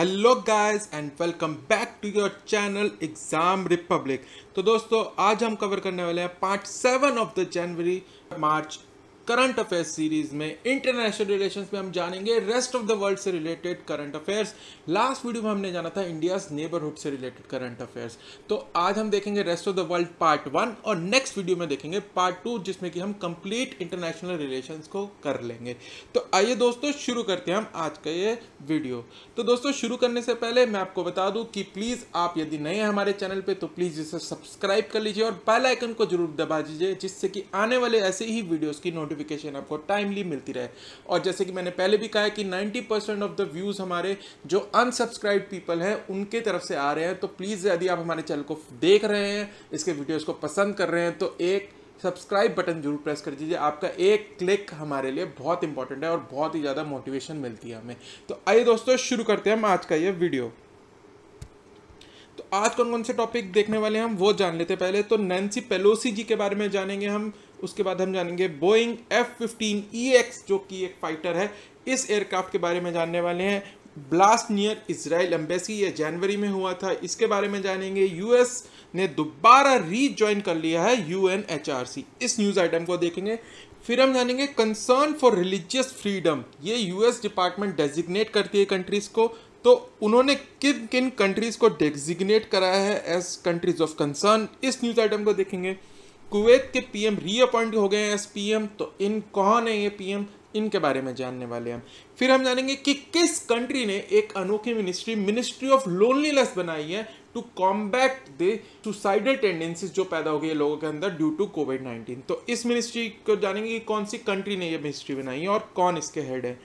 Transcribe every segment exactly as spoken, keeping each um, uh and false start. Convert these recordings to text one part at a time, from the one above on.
Hello guys and welcome back to your channel exam republic. तो दोस्तों आज हम कवर करने वाले हैं part seven of the January March current affairs series में। इंटरनेशनल रिलेशंस में हम जानेंगे रेस्ट ऑफ द वर्ल्ड से related current affairs. Last video में हमने जाना था इंडियाज नेबरहुड से रिलेटेड करंट अफेयर्स। तो आज हम देखेंगे rest of the world part one और नेक्स्ट वीडियो में देखेंगे पार्ट टू जिसमें कि हम कंप्लीट इंटरनेशनल रिलेशंस को कर लेंगे। तो आइए दोस्तों शुरू करते हैं हम आज का ये वीडियो। तो दोस्तों शुरू करने से पहले मैं आपको बता दूं कि प्लीज़ आप यदि नए हैं हमारे चैनल पर तो प्लीज़ इसे सब्सक्राइब कर लीजिए और बेल आइकन को जरूर दबा दीजिए जिससे कि आने वाले ऐसे ही वीडियोज़ की नोटिफिकेशन आपको टाइमली मिलती रहे। और जैसे कि मैंने पहले भी कहा है कि नब्बे परसेंट ऑफ द व्यूज हमारे जो अनसब्सक्राइब पीपल हैं उनके तरफ से आ रहे हैं। तो प्लीज यदि आप हमारे चैनल को देख रहे हैं, इसके वीडियोस को पसंद कर रहे हैं तो एक सब्सक्राइब बटन जरूर प्रेस कर दीजिए। आपका एक क्लिक हमारे लिए बहुत इंपॉर्टेंट है और बहुत ही ज्यादा मोटिवेशन मिलती है हमें। तो आइए दोस्तों शुरू करते हैं हम आज का ये वीडियो। तो आज कौन कौन से टॉपिक देखने वाले हैं हम वो जान लेते हैं। पहले तो नैंसी पेलोसी जी के बारे में जानेंगे हम, उसके बाद हम जानेंगे Boeing F fifteen E X जो कि एक फाइटर है, इस एयरक्राफ्ट के बारे में जानने वाले हैं। ब्लास्ट नियर इजराइल एम्बेसी ये जनवरी में हुआ था, इसके बारे में जानेंगे। यूएस ने दोबारा रीजॉइन कर लिया है U N H R C, इस न्यूज़ आइटम को देखेंगे। फिर हम जानेंगे कंसर्न फॉर रिलीजियस फ्रीडम, ये यूएस डिपार्टमेंट डेजिग्नेट करती है कंट्रीज़ को, तो उन्होंने किन किन कंट्रीज़ को डेजिग्नेट कराया है एज कंट्रीज ऑफ कंसर्न, इस न्यूज़ आइटम को देखेंगे। कुवैत के पीएम रीअपॉइंट हो गए हैं एस पीएम, तो इन कौन है ये पीएम, इनके बारे में जानने वाले हैं। फिर हम जानेंगे कि किस कंट्री ने एक अनोखी मिनिस्ट्री मिनिस्ट्री ऑफ लोनलीनेस बनाई है to combat the suicidal tendencies जो पैदा हो गई है लोगों के अंदर ड्यू टू कोविड नाइन्टीन। तो इस मिनिस्ट्री को जानेंगे कि कौन सी कंट्री ने ये मिनिस्ट्री बनाई है और कौन इसके हेड है।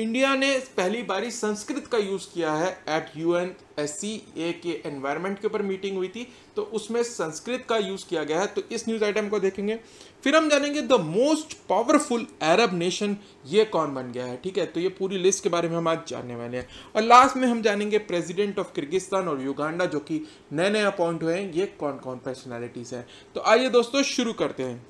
इंडिया ने पहली बारी संस्कृत का यूज़ किया है at U N S C के एनवायरनमेंट के ऊपर मीटिंग हुई थी तो उसमें संस्कृत का यूज़ किया गया है, तो इस न्यूज़ आइटम को देखेंगे। फिर हम जानेंगे the most powerful Arab nation ये कौन बन गया है, ठीक है, तो ये पूरी लिस्ट के बारे में हम आज जानने वाले हैं। और लास्ट में हम जानेंगे प्रेसिडेंट ऑफ किर्गिस्तान और युगांडा जो कि नए नए अपॉइंट हुए हैं, ये कौन कौन पर्सनैलिटीज़ हैं। तो आइए दोस्तों शुरू करते हैं।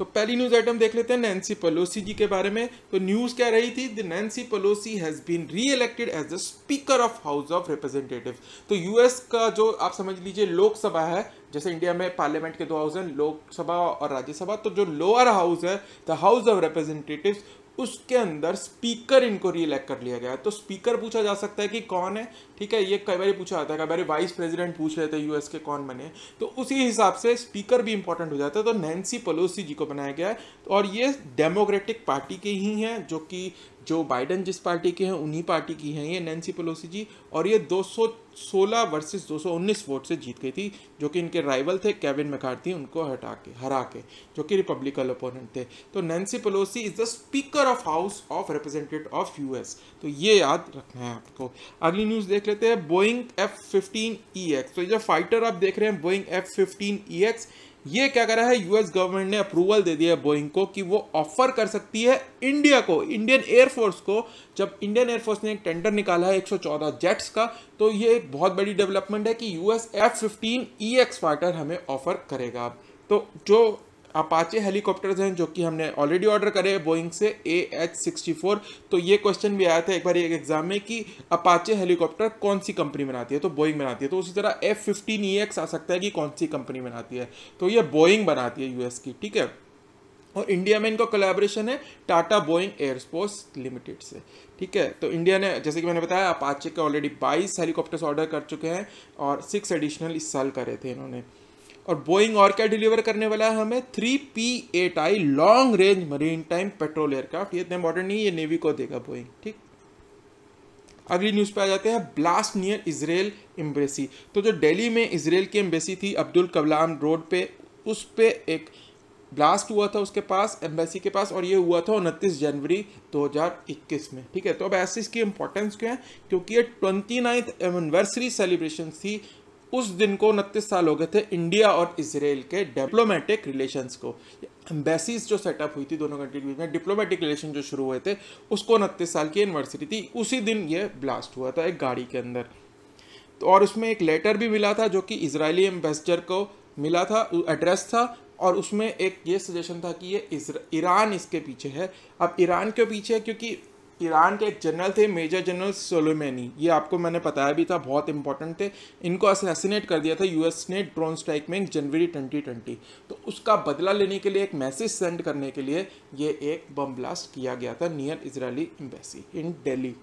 तो पहली न्यूज़ आइटम देख लेते हैं नैंसी पेलोसी जी के बारे में। तो न्यूज़ क्या रही थी, the Nancy Pelosi has been री elected as the speaker of house of representative. तो यूएस का जो आप समझ लीजिए लोकसभा है, जैसे इंडिया में पार्लियामेंट के दो हाउस हैं लोकसभा और राज्यसभा, तो जो लोअर हाउस है द हाउस ऑफ रिप्रेजेंटेटिव्स उसके अंदर स्पीकर इनको री इलेक्ट कर लिया गया है। तो स्पीकर पूछा जा सकता है कि कौन है, ठीक है, ये कई बार पूछा जाता है, कई बार वाइस प्रेसिडेंट पूछ रहे थे यूएस के कौन बने, तो उसी हिसाब से स्पीकर भी इंपॉर्टेंट हो जाता है। तो नैंसी पेलोसी जी को बनाया गया है और ये डेमोक्रेटिक पार्टी के ही हैं, जो कि जो बाइडन जिस पार्टी के हैं उन्हीं पार्टी की हैं ये नैंसी पेलोसी जी, और ये दो सौ सोलह वर्सेस दो सौ उन्नीस वोट से जीत गई थी, जो कि इनके राइवल थे केविन मैकार्थी, उनको हटा के हरा के, जो कि रिपब्लिकन ओपोनेंट थे। तो Nancy Pelosi is the speaker of house of representative of US, तो ये याद रखना है आपको। अगली न्यूज़ देख लेते हैं Boeing F fifteen E X. तो ये फाइटर आप देख रहे हैं Boeing F fifteen E X, ये क्या कर रहा है, यूएस गवर्नमेंट ने अप्रूवल दे दिया है बोइंग को कि वो ऑफर कर सकती है इंडिया को, इंडियन एयरफोर्स को। जब इंडियन एयरफोर्स ने एक टेंडर निकाला है एक सौ चौदह जेट्स का, तो ये एक बहुत बड़ी डेवलपमेंट है कि US F fifteen E X fighter हमें ऑफर करेगा। तो जो अपाचे हेलीकॉप्टर्स हैं जो कि हमने ऑलरेडी ऑर्डर करे हैं बोइंग से ए एच सिक्स्टी फोर, तो ये क्वेश्चन भी आया था एक बार एक एग्जाम में कि अपाचे हेलीकॉप्टर कौन सी कंपनी बनाती है, तो बोइंग बनाती है। तो उसी तरह एफ फिफ्टीन ई एक्स आ सकता है कि कौन सी कंपनी बनाती है, तो ये बोइंग बनाती है यूएस की, ठीक है, और इंडिया में इनका कोलैबोरेशन है टाटा बोइंग एयरस्पेस लिमिटेड से, ठीक है। तो इंडिया ने जैसे कि मैंने बताया अपाचे के ऑलरेडी बाईस हेलीकॉप्टर्स ऑर्डर कर चुके हैं और सिक्स एडिशनल इस साल करे थे इन्होंने। और बोइंग और क्या डिलीवर करने वाला है हमें, three P eight I long range maritime patrol aircraft, ये इतना इंपॉर्टेंट नहीं, ये नेवी को देगा बोइंग, ठीक। अगली न्यूज़ पे आ जाते हैं ब्लास्ट नियर इजराइल एम्बेसी। तो जो दिल्ली में इजराइल की एम्बेसी थी अब्दुल कलाम रोड पे, उस पे एक ब्लास्ट हुआ था उसके पास, एम्बेसी के पास, और ये हुआ था उनतीस जनवरी दो हज़ार इक्कीस में, ठीक है। तो अब ऐसे इसकी इंपॉर्टेंस क्या है, क्योंकि ये ट्वेंटी नाइन्थ एनिवर्सरी सेलिब्रेशन थी, उस दिन को उनतीस साल हो गए थे इंडिया और इसराइल के डिप्लोमेटिक रिलेशंस को, एम्बेसीज जो सेटअप हुई थी दोनों कंट्री के बीच में, डिप्लोमेटिक रिलेशन जो शुरू हुए थे उसको उनतीस साल की एनिवर्सरी थी, उसी दिन ये ब्लास्ट हुआ था एक गाड़ी के अंदर। तो और उसमें एक लेटर भी मिला था जो कि इजरायली एम्बेसडर को मिला था, एड्रेस था, और उसमें एक ये सजेशन था कि ये ईरान इसके पीछे है। अब ईरान के पीछे है क्योंकि ईरान के एक जनरल थे मेजर जनरल सोलेमानी, ये आपको मैंने बताया भी था, बहुत इंपॉर्टेंट थे। इनको असैसिनेट कर दिया था यूएस ने ड्रोन स्ट्राइक में जनवरी ट्वेंटी ट्वेंटी। तो उसका बदला लेने के लिए, एक मैसेज सेंड करने के लिए ये एक बम ब्लास्ट किया गया था near Israeli embassy in Delhi.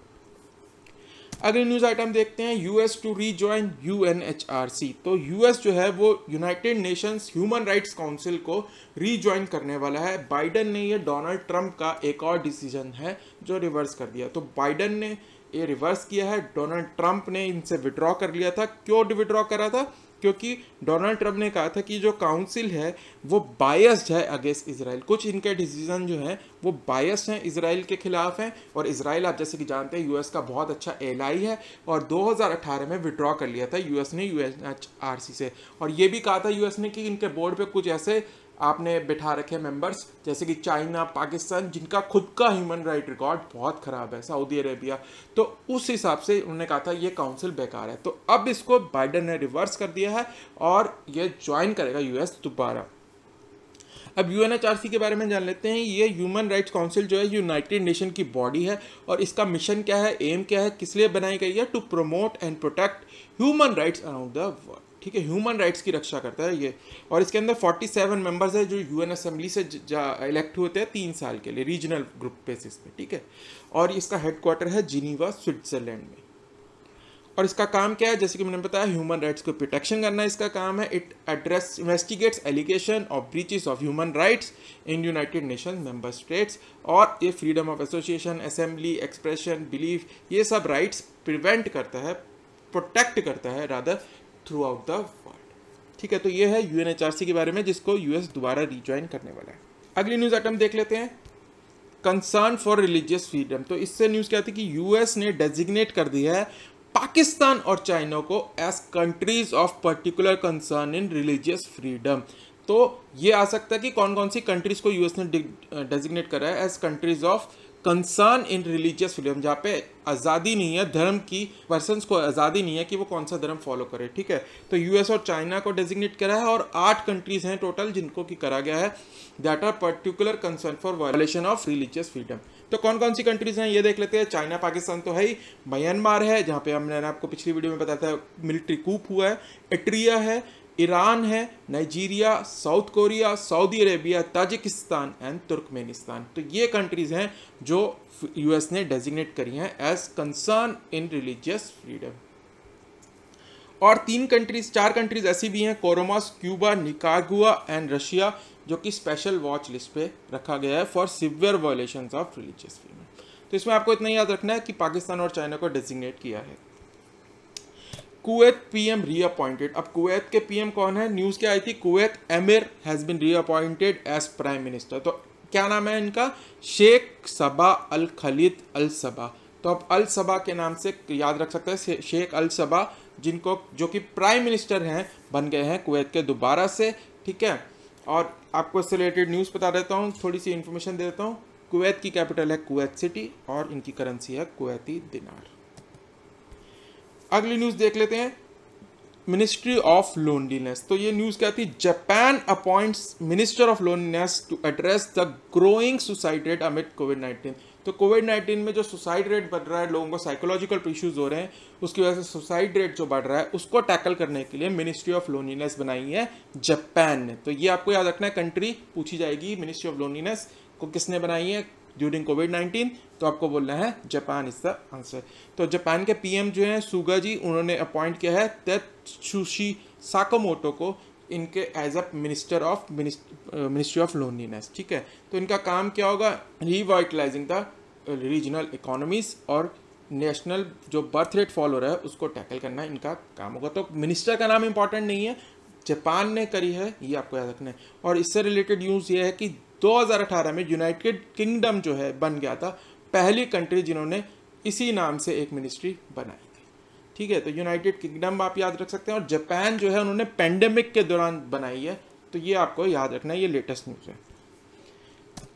अगली न्यूज़ आइटम देखते हैं, यूएस टू रीजॉइन यूएनएचआरसी। तो यूएस जो है वो United Nations human rights council को रीजॉइन करने वाला है। बाइडन ने ये डोनाल्ड ट्रंप का एक और डिसीजन है जो रिवर्स कर दिया। तो बाइडन ने ये रिवर्स किया है, डोनाल्ड ट्रंप ने इनसे विड्रॉ कर लिया था। क्यों विड्रॉ करा था? क्योंकि डोनाल्ड ट्रंप ने कहा था कि जो काउंसिल है वो बायस्ड है अगेंस्ट इसराइल। कुछ इनके डिसीजन जो हैं वो बायस्ड हैं, इसराइल के खिलाफ हैं। और इसराइल आप जैसे कि जानते हैं यूएस का बहुत अच्छा एलाई है, और दो हज़ार अठारह में विड्रॉ कर लिया था यूएस ने यूएनएचआरसी से। और ये भी कहा था यूएस ने कि इनके बोर्ड पे कुछ ऐसे आपने बिठा रखे मेंबर्स जैसे कि चाइना, पाकिस्तान, जिनका खुद का ह्यूमन राइट रिकॉर्ड बहुत ख़राब है, सऊदी अरेबिया। तो उस हिसाब से उन्होंने कहा था ये काउंसिल बेकार है। तो अब इसको बाइडन ने रिवर्स कर दिया है और ये ज्वाइन करेगा यूएस दोबारा। अब यूएनएचआरसी के बारे में जान लेते हैं। ये ह्यूमन राइट्स काउंसिल जो है यूनाइटेड नेशन की बॉडी है, और इसका मिशन क्या है, एम क्या है, किस लिए बनाई गई है? To promote and protect human rights around the world. ठीक है, ह्यूमन राइट्स की रक्षा करता है ये। और इसके अंदर सैंतालीस मेंबर्स है जो यूएन असेंबली से इलेक्ट होते हैं तीन साल के लिए रीजनल ग्रुप बेसिस पे। ठीक है, और इसका हेडक्वार्टर है जिनीवा, स्विट्जरलैंड में। और इसका काम क्या है, जैसे कि मैंने बताया ह्यूमन राइट्स को प्रोटेक्शन करना इसका काम है। It address investigates allegation of breaches of human rights in United Nation member states. और ये freedom of association, assembly, expression, belief, ये सब राइट्स प्रिवेंट करता है, प्रोटेक्ट करता है rather throughout the world. ठीक है, तो ये है यूएनएचआरसी के बारे में जिसको यूएस दोबारा रिज्वाइन करने वाला है। अगली न्यूज़ आइटम देख लेते हैं, कंसर्न फॉर रिलीजियस फ्रीडम। तो इससे न्यूज़ क्या थी कि यूएस ने डेजिग्नेट कर दिया है पाकिस्तान और चाइना को as countries of particular concern in religious freedom. तो ये आ सकता है कि कौन कौन सी कंट्रीज को यूएस ने डेजिग्नेट करा है as countries of concern in religious freedom, जहाँ पे आज़ादी नहीं है, धर्म की पर्सन्स को आज़ादी नहीं है कि वो कौन सा धर्म फॉलो करे। ठीक है, तो यूएस और चाइना को डेजिग्नेट करा है, और आठ कंट्रीज हैं टोटल जिनको की करा गया है that are particular concern for violation of religious freedom. तो कौन कौन सी कंट्रीज हैं ये देख लेते हैं। चाइना, पाकिस्तान तो है ही, म्यांमार है जहाँ पे हमने आपको पिछली वीडियो में बताया था मिलिट्री कूप हुआ है, एट्रिया है, ईरान है, Nigeria, South Korea, Saudi Arabia, Tajikistan and Turkmenistan. तो ये कंट्रीज़ हैं जो यूएस ने डेजिग्नेट करी हैं as concern in religious freedom. और तीन कंट्रीज चार कंट्रीज ऐसी भी हैं, Comoros, Cuba, Nicaragua and Russia, जो कि स्पेशल वॉच लिस्ट पे रखा गया है for severe violations of religious freedom. तो इसमें आपको इतना याद रखना है कि पाकिस्तान और चाइना को डेजिग्नेट किया है। Kuwait PM reappointed. अब कुवैत के पीएम कौन है, न्यूज़ क्या आई थी, कुवैत अमीर has been reappointed as prime minister. तो क्या नाम है इनका, शेख सबा अल खलीद अल सबा। तो अब अल सबा के नाम से याद रख सकते हैं, शेख अल सबा जिनको जो कि प्राइम मिनिस्टर हैं बन गए हैं कुवैत के दोबारा से। ठीक है, और आपको इससे रिलेटेड न्यूज़ बता देता हूँ, थोड़ी सी इन्फॉर्मेशन दे देता हूँ। कुवैत की कैपिटल है कुवैत सिटी, और इनकी करेंसी है कुवैती दिनार। अगली न्यूज़ देख लेते हैं, मिनिस्ट्री ऑफ लोनलीनेस। तो ये न्यूज़ क्या थी, Japan appoints minister of loneliness to address the growing suicide rate amid COVID nineteen. तो कोविड नाइन्टीन में जो सुसाइड रेट बढ़ रहा है, लोगों को साइकोलॉजिकल इश्यूज हो रहे हैं, उसकी वजह से सुसाइड रेट जो बढ़ रहा है उसको टैकल करने के लिए मिनिस्ट्री ऑफ लोनलीनेस बनाई है जापान ने। तो ये आपको याद रखना है, कंट्री पूछी जाएगी मिनिस्ट्री ऑफ लोनलीनेस को किसने बनाई है ड्यूरिंग कोविड नाइन्टीन, तो आपको बोलना है जापान इज द आंसर। तो जापान के पीएम जो हैं सुगा जी, उन्होंने अपॉइंट किया है तेत्सुशी साकामोटो को इनके as a minister of ministry of loneliness. ठीक है, तो इनका काम क्या होगा, रिवाइटलाइजिंग द रीजनल इकोनॉमीज और नेशनल जो बर्थ रेट फॉल हो रहा है उसको टैकल करना इनका काम होगा। तो मिनिस्टर का नाम इंपॉर्टेंट नहीं है, जापान ने करी है, ये आपको याद रखना है। और इससे रिलेटेड न्यूज़ ये है कि दो हज़ार अठारह में यूनाइटेड किंगडम जो है बन गया था पहली कंट्री जिन्होंने इसी नाम से एक मिनिस्ट्री बनाई थी। ठीक है, तो यूनाइटेड किंगडम आप याद रख सकते हैं, और जापान जो है उन्होंने पेंडेमिक के दौरान बनाई है, तो ये आपको याद रखना है, ये लेटेस्ट न्यूज़ है।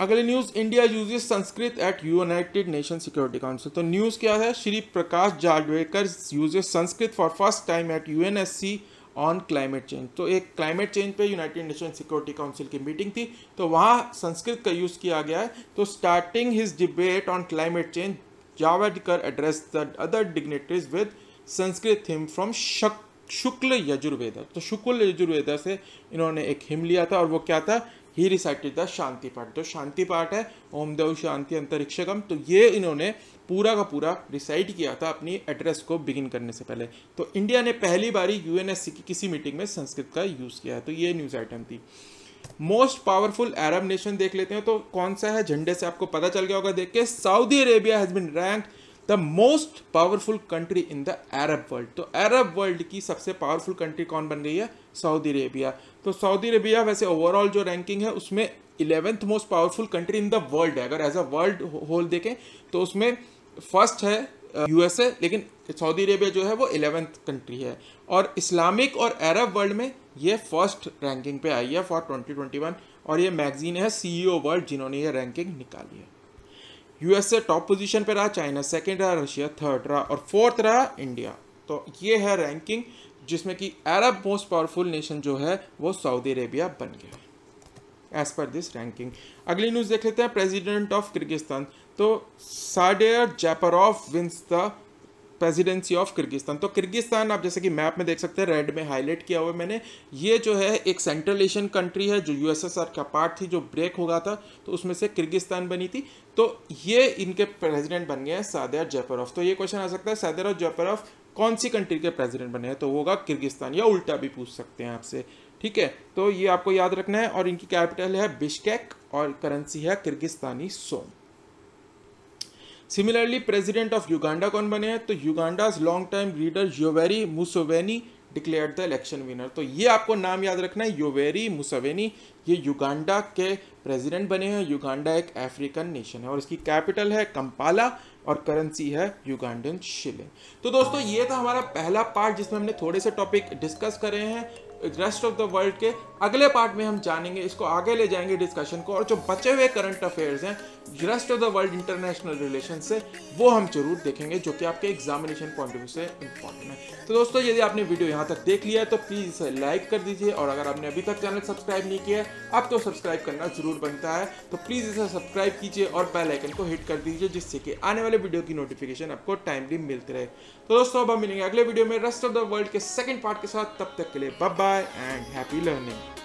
अगली news, India uses Sanskrit at United Nation security council. तो न्यूज़ क्या है, Shri Prakash Javadekar uses Sanskrit for first time at UNSC on climate change. तो एक क्लाइमेट चेंज पे यूनाइटेड नेशन सिक्योरिटी काउंसिल की मीटिंग थी, तो वहाँ संस्कृत का यूज़ किया गया है। तो starting his debate on climate change Javadekar addressed the other dignitaries with Sanskrit hymn from Shuk Shukla Yajurveda. तो Shukla Yajurveda से इन्होंने एक हिम लिया था और वो क्या था, ही रिसाइटेड द शांति पाठ। तो शांति पाठ है ओम देव शांति अंतरिक्षकम, तो ये इन्होंने पूरा का पूरा रिसाइट किया था अपनी एड्रेस को बिगिन करने से पहले। तो इंडिया ने पहली बारी यूएनएससी की किसी मीटिंग में संस्कृत का यूज़ किया है। तो ये न्यूज़ आइटम थी। मोस्ट पावरफुल अरब नेशन देख लेते हैं तो कौन सा है, झंडे से आपको पता चल गया होगा देख के। Saudi Arabia has been rank the most powerful country in the Arab world. तो अरब वर्ल्ड की सबसे पावरफुल कंट्री कौन बन गई है, सऊदी अरेबिया। तो सऊदी अरेबिया वैसे ओवरऑल जो रैंकिंग है उसमें eleventh most powerful country in the world है। अगर एज अ वर्ल्ड होल देखें तो उसमें फर्स्ट है यूएसए, लेकिन सऊदी अरेबिया जो है वो इलेवेंथ कंट्री है। और इस्लामिक और अरब वर्ल्ड में ये फर्स्ट रैंकिंग पे आई है फॉर ट्वेंटी ट्वेंटी वन, और ये मैगजीन है सीईओ वर्ल्ड जिन्होंने ये रैंकिंग निकाली है। यूएसए टॉप पोजीशन पे रहा, चाइना सेकंड रहा, रशिया थर्ड रहा और फोर्थ रहा इंडिया। तो ये है रैंकिंग जिसमें कि अरब मोस्ट पावरफुल नेशन जो है वो सऊदी अरेबिया बन गया एज पर दिस रैंकिंग। अगली न्यूज़ देख लेते हैं, प्रेसिडेंट ऑफ किर्गिस्तान। तो Sadyr Japarov wins the presidency of Kyrgyzstan. तो किर्गिस्तान आप जैसे कि मैप में देख सकते हैं, रेड में हाईलाइट किया हुआ मैंने, ये जो है एक सेंट्रल एशियन कंट्री है जो यूएसएसआर का पार्ट थी, जो ब्रेक हो गया था तो उसमें से किर्गिस्तान बनी थी। तो ये इनके प्रेसिडेंट बन गए हैं सादिर जापारोव। तो ये क्वेश्चन आ सकता है सादिर जापारोव कौन सी कंट्री के प्रेसिडेंट बने हैं, तो होगा किर्गिस्तान, या उल्टा भी पूछ सकते हैं आपसे, ठीक है। तो ये आपको याद रखना है। और इनकी कैपिटल है बिश्केक और करेंसी है Kyrgyzstani som. Similarly president of Uganda कौन बने हैं, तो Uganda's long time leader Yoweri Museveni declared the election winner. तो ये आपको नाम याद रखना है, योवेरी मुसेवेनी, ये युगांडा के प्रेसिडेंट बने हैं। युगांडा एक अफ्रीकन नेशन है और इसकी कैपिटल है कंपाला और करेंसी है युगांडन शिलिंग। तो दोस्तों ये था हमारा पहला पार्ट जिसमें हमने थोड़े से टॉपिक डिस्कस करे हैं रेस्ट ऑफ द वर्ल्ड के। अगले पार्ट में हम जानेंगे, इसको आगे ले जाएंगे डिस्कशन को, और जो बचे हुए करंट अफेयर्स हैं rest of the world international relation से वो हम जरूर देखेंगे, जो कि आपके एग्जामिनेशन पॉइंट ऑफ व्यू से इंपॉर्टेंट है। तो दोस्तों यदि आपने वीडियो यहाँ तक देख लिया है तो प्लीज़ इसे लाइक कर दीजिए, और अगर आपने अभी तक चैनल सब्सक्राइब नहीं किया है आप तो सब्सक्राइब करना जरूर बनता है, तो प्लीज़ इसे सब्सक्राइब कीजिए और बेल आइकन को हिट कर दीजिए जिससे कि आने वाले वीडियो की नोटिफिकेशन आपको टाइमली मिलती रहे। तो दोस्तों अब हम मिलेंगे अगले वीडियो में रेस्ट ऑफ द वर्ल्ड के सेकेंड पार्ट के साथ। तब तक के लिए bye bye and happy learning.